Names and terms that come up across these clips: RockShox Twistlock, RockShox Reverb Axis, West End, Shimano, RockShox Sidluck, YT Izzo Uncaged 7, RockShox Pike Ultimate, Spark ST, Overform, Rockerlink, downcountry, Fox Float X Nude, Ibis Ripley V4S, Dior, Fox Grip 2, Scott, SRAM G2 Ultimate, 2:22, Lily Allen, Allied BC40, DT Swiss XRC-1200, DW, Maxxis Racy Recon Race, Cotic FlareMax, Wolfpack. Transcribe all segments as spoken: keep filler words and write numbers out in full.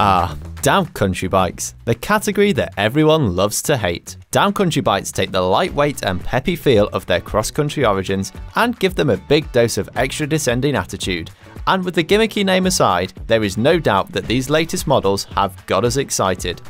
Ah, downcountry bikes, the category that everyone loves to hate. Downcountry bikes take the lightweight and peppy feel of their cross-country origins and give them a big dose of extra descending attitude. And with the gimmicky name aside, there is no doubt that these latest models have got us excited.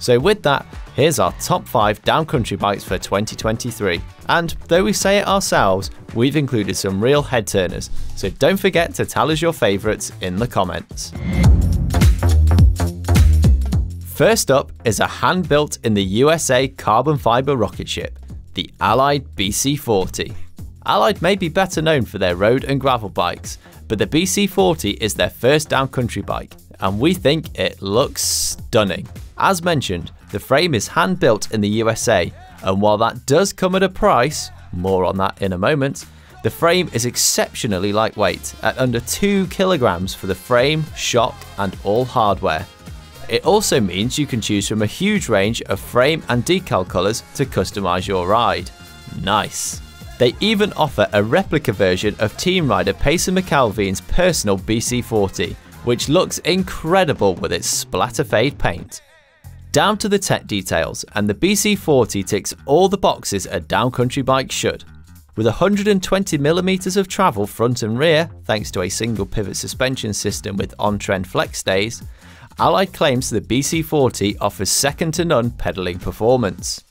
So with that, here's our top five downcountry bikes for twenty twenty-three. And though we say it ourselves, we've included some real head turners, so don't forget to tell us your favourites in the comments. First up is a hand-built in the U S A carbon fibre rocket ship, the Allied B C forty. Allied may be better known for their road and gravel bikes, but the B C forty is their first downcountry bike, and we think it looks stunning. As mentioned, the frame is hand-built in the U S A, and while that does come at a price, more on that in a moment, the frame is exceptionally lightweight at under two kilograms for the frame, shock and all hardware. It also means you can choose from a huge range of frame and decal colours to customise your ride. Nice! They even offer a replica version of team rider Payson McAlveen's personal B C forty, which looks incredible with its splatter fade paint. Down to the tech details, and the B C forty ticks all the boxes a downcountry bike should. With one hundred twenty millimeters of travel front and rear, thanks to a single pivot suspension system with on-trend flex stays, Allied claims the B C forty offers second to none pedalling performance.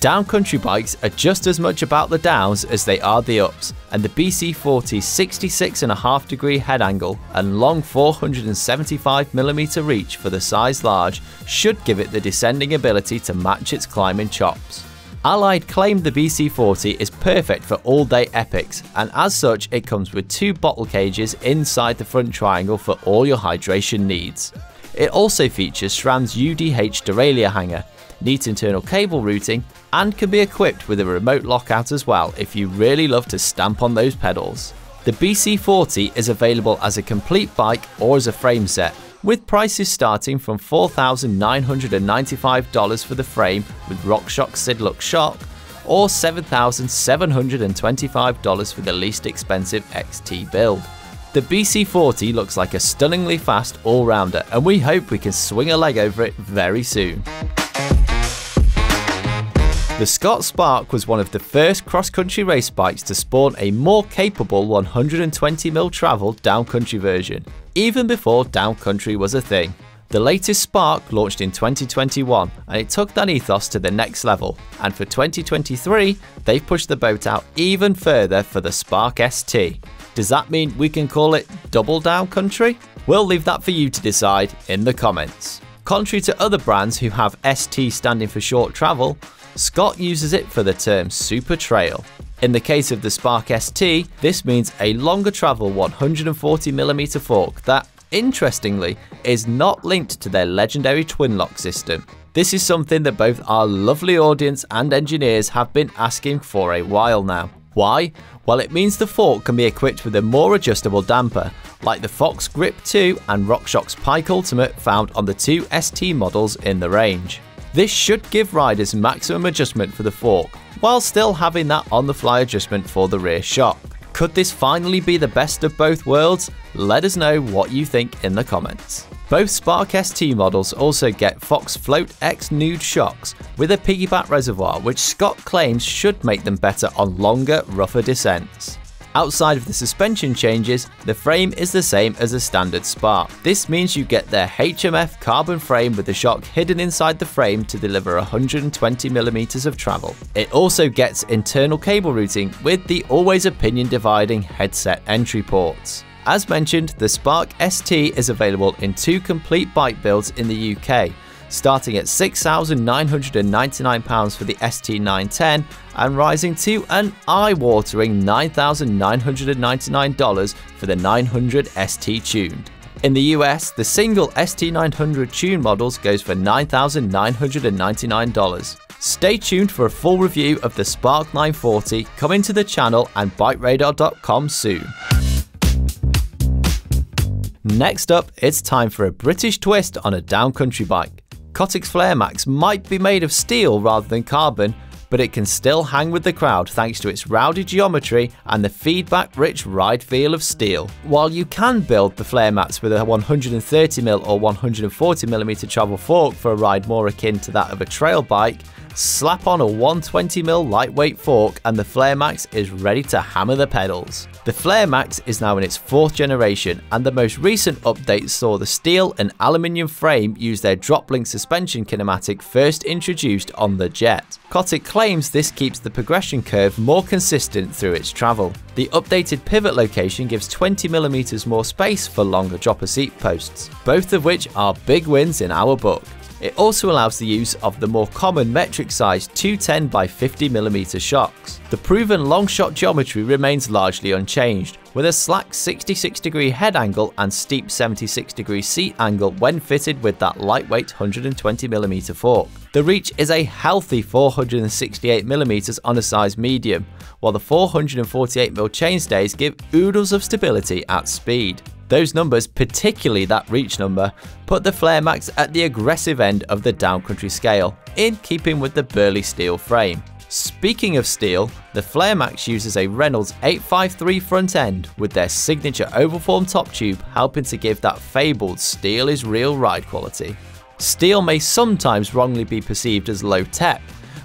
Downcountry bikes are just as much about the downs as they are the ups, and the B C forty's sixty-six point five degree head angle and long four hundred seventy-five millimeter reach for the size large should give it the descending ability to match its climbing chops. Allied claimed the B C forty is perfect for all-day epics, and as such it comes with two bottle cages inside the front triangle for all your hydration needs. It also features SRAM's U D H derailleur hanger, neat internal cable routing, and can be equipped with a remote lockout as well if you really love to stamp on those pedals. The B C forty is available as a complete bike or as a frame set, with prices starting from four thousand nine hundred ninety-five dollars for the frame with RockShox Sidluck shock, or seven thousand seven hundred twenty-five dollars for the least expensive X T build. The B C forty looks like a stunningly fast all-rounder, and we hope we can swing a leg over it very soon. The Scott Spark was one of the first cross-country race bikes to spawn a more capable one hundred twenty mil travel downcountry version, even before downcountry was a thing. The latest Spark launched in twenty twenty-one, and it took that ethos to the next level, and for twenty twenty-three, they've pushed the boat out even further for the Spark S T. Does that mean we can call it double downcountry? We'll leave that for you to decide in the comments. Contrary to other brands who have S T standing for short travel, Scott uses it for the term super trail. In the case of the Spark S T, this means a longer travel one hundred forty millimeter fork that, interestingly, is not linked to their legendary TwinLock system. This is something that both our lovely audience and engineers have been asking for a while now. Why? Well, it means the fork can be equipped with a more adjustable damper, like the Fox Grip two and RockShox Pike Ultimate found on the two S T models in the range. This should give riders maximum adjustment for the fork, while still having that on-the-fly adjustment for the rear shock. Could this finally be the best of both worlds? Let us know what you think in the comments. Both Spark S T models also get Fox Float X Nude shocks with a piggyback reservoir, which Scott claims should make them better on longer, rougher descents. Outside of the suspension changes, the frame is the same as a standard Spark. This means you get their H M F carbon frame with the shock hidden inside the frame to deliver one hundred twenty millimeters of travel. It also gets internal cable routing with the always opinion dividing headset entry ports. As mentioned, the Spark S T is available in two complete bike builds in the U K, starting at six thousand nine hundred ninety-nine pounds for the S T nine ten and rising to an eye-watering nine thousand nine hundred ninety-nine dollars for the nine hundred S T tuned. In the U S, the single S T nine hundred tuned models goes for nine thousand nine hundred ninety-nine dollars. Stay tuned for a full review of the Spark nine forty coming to the channel and bike radar dot com soon. Next up, it's time for a British twist on a downcountry bike. Cotic FlareMax might be made of steel rather than carbon, but it can still hang with the crowd thanks to its rowdy geometry and the feedback-rich ride feel of steel. While you can build the flare mats with a one hundred thirty millimeter or one hundred forty millimeter travel fork for a ride more akin to that of a trail bike, slap on a one hundred twenty millimeter lightweight fork and the FlareMax is ready to hammer the pedals. The FlareMax is now in its fourth generation, and the most recent updates saw the steel and aluminium frame use their drop-link suspension kinematic first introduced on the Jet. Cotic claims this keeps the progression curve more consistent through its travel. The updated pivot location gives twenty millimeters more space for longer dropper seat posts, both of which are big wins in our book. It also allows the use of the more common metric size two ten by fifty millimeter shocks. The proven long shot geometry remains largely unchanged, with a slack sixty-six degree head angle and steep seventy-six degree seat angle when fitted with that lightweight one hundred twenty millimeter fork. The reach is a healthy four hundred sixty-eight millimeters on a size medium, while the four hundred forty-eight millimeter chainstays give oodles of stability at speed. Those numbers, particularly that reach number, put the FlareMax at the aggressive end of the downcountry scale, in keeping with the burly steel frame. Speaking of steel, the FlareMax uses a Reynolds eight fifty-three front end, with their signature Overform top tube helping to give that fabled steel is real ride quality. Steel may sometimes wrongly be perceived as low tech,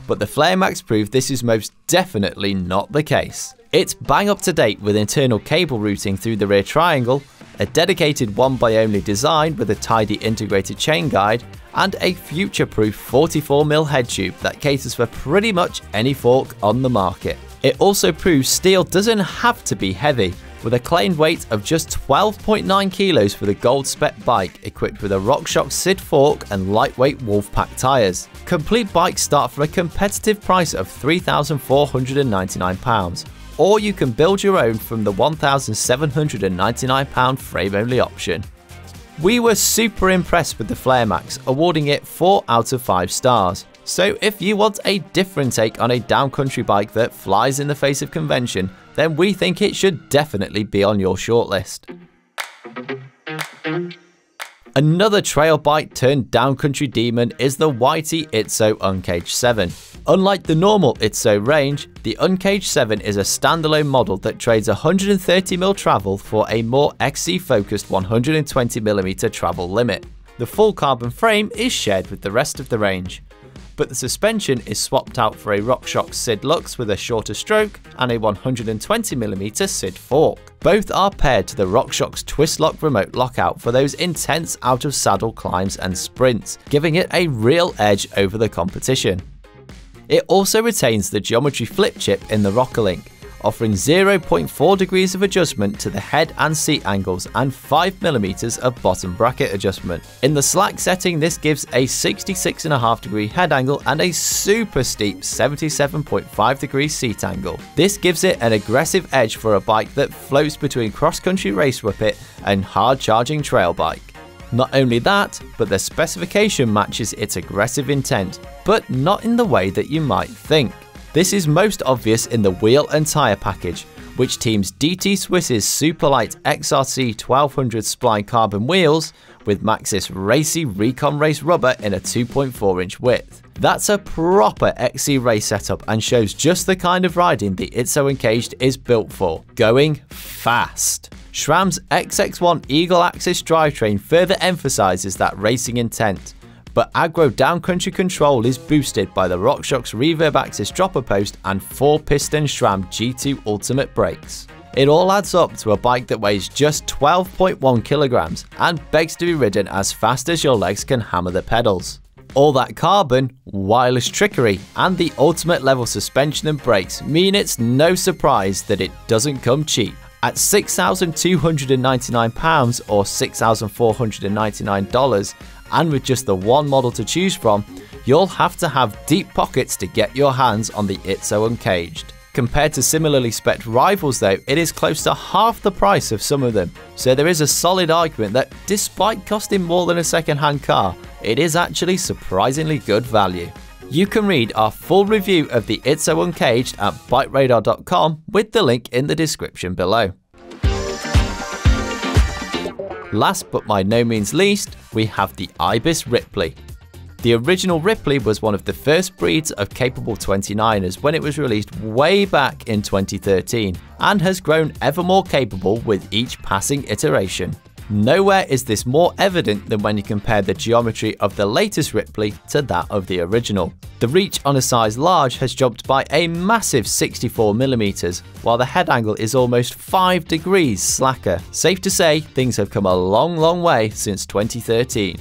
but the FlareMax proved this is most definitely not the case. It's bang up to date with internal cable routing through the rear triangle, a dedicated one by only design with a tidy integrated chain guide, and a future-proof forty-four millimeter head tube that caters for pretty much any fork on the market. It also proves steel doesn't have to be heavy, with a claimed weight of just twelve point nine kilos for the gold spec bike equipped with a RockShox S I D fork and lightweight Wolfpack tyres. Complete bikes start from a competitive price of three thousand four hundred ninety-nine pounds. Or you can build your own from the one thousand seven hundred ninety-nine pound frame-only option. We were super impressed with the FlareMax, awarding it four out of five stars. So if you want a different take on a downcountry bike that flies in the face of convention, then we think it should definitely be on your shortlist. Another trail bike turned downcountry demon is the Y T Izzo Uncaged seven. Unlike the normal Izzo range, the Uncaged seven is a standalone model that trades one hundred thirty millimeter travel for a more X C-focused one hundred twenty millimeter travel limit. The full carbon frame is shared with the rest of the range, but the suspension is swapped out for a RockShox Sidluck with a shorter stroke and a one hundred twenty millimeter S I D fork. Both are paired to the RockShox Twistlock remote lockout for those intense out-of-saddle climbs and sprints, giving it a real edge over the competition. It also retains the geometry flip chip in the Rockerlink, offering zero point four degrees of adjustment to the head and seat angles and five millimeters of bottom bracket adjustment. In the slack setting, this gives a sixty-six point five degree head angle and a super steep seventy-seven point five degree seat angle. This gives it an aggressive edge for a bike that floats between cross-country race whippet and hard-charging trail bike. Not only that, but the specification matches its aggressive intent, but not in the way that you might think. This is most obvious in the wheel and tyre package, which teams D T Swiss's Superlight X R C twelve hundred spline carbon wheels with Maxxis Racy Recon Race rubber in a two point four inch width. That's a proper X C race setup and shows just the kind of riding the Izzo Uncaged is built for, going fast. SRAM's X X one Eagle Axis drivetrain further emphasises that racing intent, but aggro downcountry control is boosted by the RockShox Reverb Axis dropper post and four piston SRAM G two Ultimate brakes. It all adds up to a bike that weighs just twelve point one kilograms and begs to be ridden as fast as your legs can hammer the pedals. All that carbon, wireless trickery, and the ultimate level suspension and brakes mean it's no surprise that it doesn't come cheap. At six thousand two hundred ninety-nine pounds or six thousand four hundred ninety-nine dollars, and with just the one model to choose from, you'll have to have deep pockets to get your hands on the Izzo Uncaged. Compared to similarly spec'd rivals though, it is close to half the price of some of them, so there is a solid argument that, despite costing more than a second-hand car, it is actually surprisingly good value. You can read our full review of the Izzo Uncaged at bike radar dot com with the link in the description below. Last but by no means least, we have the Ibis Ripley. The original Ripley was one of the first breeds of capable twenty-niners when it was released way back in twenty thirteen, and has grown ever more capable with each passing iteration. Nowhere is this more evident than when you compare the geometry of the latest Ripley to that of the original. The reach on a size large has jumped by a massive sixty-four millimeters, while the head angle is almost five degrees slacker. Safe to say, things have come a long, long way since twenty thirteen.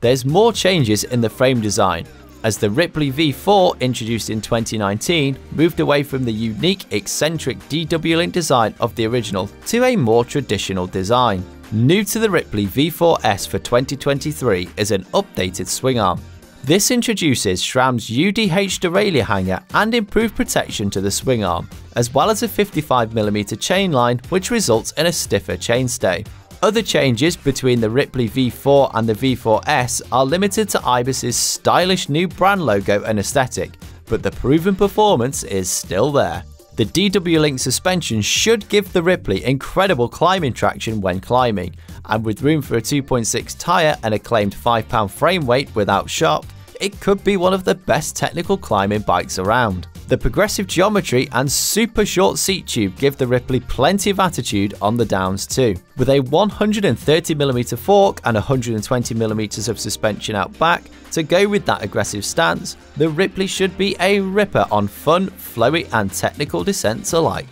There's more changes in the frame design, as the Ripley V four, introduced in twenty nineteen, moved away from the unique eccentric D W link design of the original to a more traditional design. New to the Ripley V four S for twenty twenty-three is an updated swing arm. This introduces SRAM's U D H derailleur hanger and improved protection to the swing arm, as well as a fifty-five millimeter chain line, which results in a stiffer chainstay. Other changes between the Ripley V four and the V four S are limited to Ibis's stylish new brand logo and aesthetic, but the proven performance is still there. The D W link suspension should give the Ripley incredible climbing traction when climbing, and with room for a two point six tyre and a claimed five pound frame weight without shock, it could be one of the best technical climbing bikes around. The progressive geometry and super short seat tube give the Ripley plenty of attitude on the downs too. With a one hundred thirty millimeter fork and one hundred twenty millimeters of suspension out back to go with that aggressive stance, the Ripley should be a ripper on fun, flowy and technical descents alike.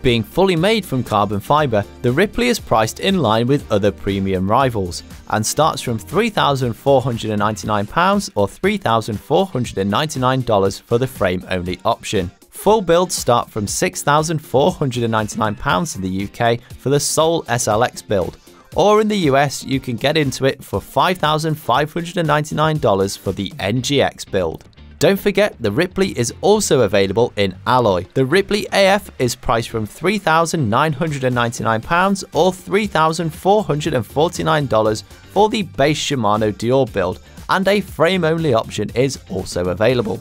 Being fully made from carbon fibre, the Ripley is priced in line with other premium rivals and starts from three thousand four hundred ninety-nine pounds or three thousand four hundred ninety-nine dollars for the frame-only option. Full builds start from six thousand four hundred ninety-nine pounds in the U K for the sole S L X build, or in the U S you can get into it for five thousand five hundred ninety-nine dollars for the N G X build. Don't forget, the Ripley is also available in alloy. The Ripley A F is priced from three thousand nine hundred ninety-nine pounds or three thousand four hundred forty-nine dollars for the base Shimano Dior build, and a frame-only option is also available.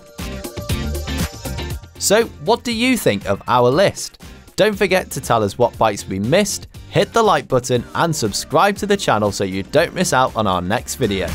So, what do you think of our list? Don't forget to tell us what bikes we missed, hit the like button and subscribe to the channel so you don't miss out on our next video.